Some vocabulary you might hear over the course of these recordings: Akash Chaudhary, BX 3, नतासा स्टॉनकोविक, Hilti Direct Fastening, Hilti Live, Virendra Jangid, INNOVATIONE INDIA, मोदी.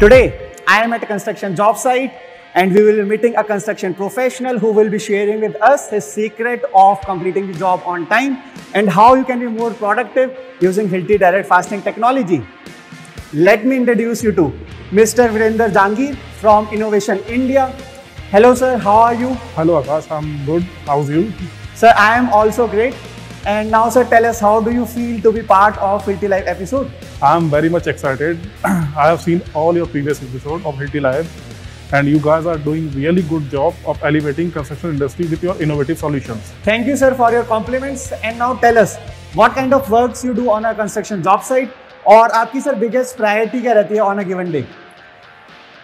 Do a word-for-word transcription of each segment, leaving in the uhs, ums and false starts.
Today, I am at a construction job site and we will be meeting a construction professional who will be sharing with us his secret of completing the job on time and how you can be more productive using Hilti Direct Fastening technology. Let me introduce you to Mister Virendra Jangid from Innovation India. Hello sir, how are you? Hello Akash, I'm good. How's you? Sir, I am also great. And now sir, tell us, how do you feel to be part of Hilti Live episode? I am very much excited. I have seen all your previous episodes of Hilti Live and you guys are doing really good job of elevating construction industry with your innovative solutions. Thank you sir for your compliments. And now tell us, what kind of works you do on a construction job site और आपकी sir biggest priority क्या रहती है on a given day?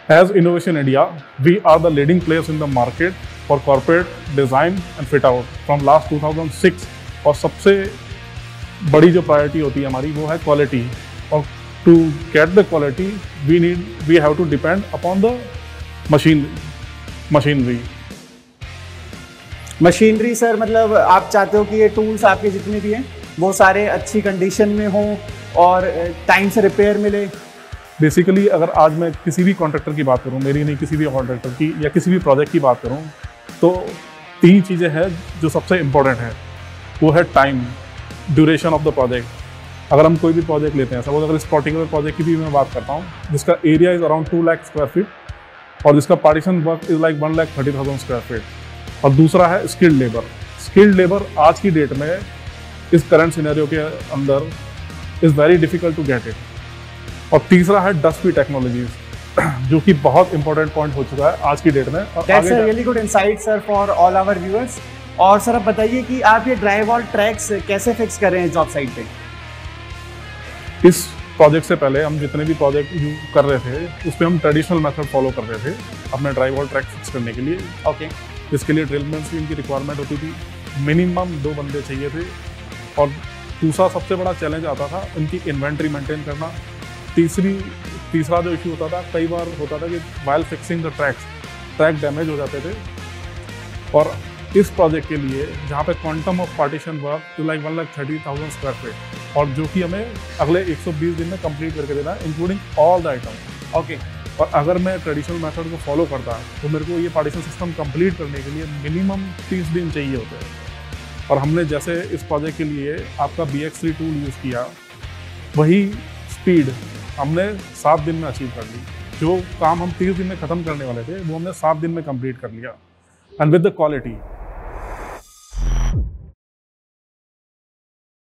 As Innovation India, we are the leading players in the market for corporate design and fit out from last two thousand six और सबसे बड़ी जो priority होती है हमारी वो है क्वालिटी और to get the quality we need we have to depend upon the machine machinery machinery sir मतलब आप चाहते हो कि ये टूल्स आपके जितने भी हैं वो सारे अच्छी कंडीशन में हों और टाइम से रिपेयर मिले. बेसिकली अगर आज मैं किसी भी कॉन्ट्रैक्टर की बात करूँ, मेरी नहीं किसी भी कॉन्ट्रैक्टर की या किसी भी प्रोजेक्ट की बात करूँ तो तीन चीज़ें हैं जो सबसे इम्पोर्टेंट है. वो है time, duration of the project. अगर हम कोई भी प्रोजेक्ट लेते हैं, सपोज अगर इस पर्टिकुलर प्रोजेक्ट की भी मैं बात करता हूँ जिसका area is around two lakh square feet और जिसका partition work is like one lakh thirty thousand square feet. और दूसरा है स्किल्ड लेबर. स्किल्ड लेबर आज की डेट में इस करंट सिनेरियो के अंदर is very difficult to get it. और तीसरा है डस्ट फ्री टेक्नोलॉजीज़ जो कि बहुत इंपॉर्टेंट पॉइंट हो चुका है आज की डेट में. Really good insight sir for all our viewers. और सर आप बताइए कि आप ये ड्राई वॉल ट्रैक्स कैसे फिक्स कर रहे हैं जॉब साइट पे? इस प्रोजेक्ट से पहले हम जितने भी प्रोजेक्ट यूज कर रहे थे उसमें हम ट्रेडिशनल मेथड फॉलो कर रहे थे अपने ड्राई वॉल ट्रैक फिक्स करने के लिए. Okay okay. इसके लिए ड्रिलमैन टीम की रिक्वायरमेंट होती थी, मिनिमम दो बंदे चाहिए थे. और दूसरा सबसे बड़ा चैलेंज आता था उनकी इन्वेंट्री मेंटेन करना. तीसरी तीसरा जो इशू होता था, कई बार होता था कि while fixing the tracks track damage हो जाते थे. और इस प्रोजेक्ट के लिए जहाँ पे quantum of partition work like one lakh thirty thousand square feet और जो कि हमें अगले एक सौ बीस दिन में कंप्लीट करके देना है including all the item. Okay. और अगर मैं ट्रेडिशनल मेथड को फॉलो करता तो मेरे को ये पार्टीशन सिस्टम कंप्लीट करने के लिए मिनिमम तीस दिन चाहिए होते हैं. और हमने जैसे इस प्रोजेक्ट के लिए आपका B X three tool use किया, वही स्पीड हमने सात दिन में अचीव कर ली. जो काम हम तीस दिन में ख़त्म करने वाले थे वो हमने सात दिन में कम्प्लीट कर लिया एंड विद द क्वालिटी.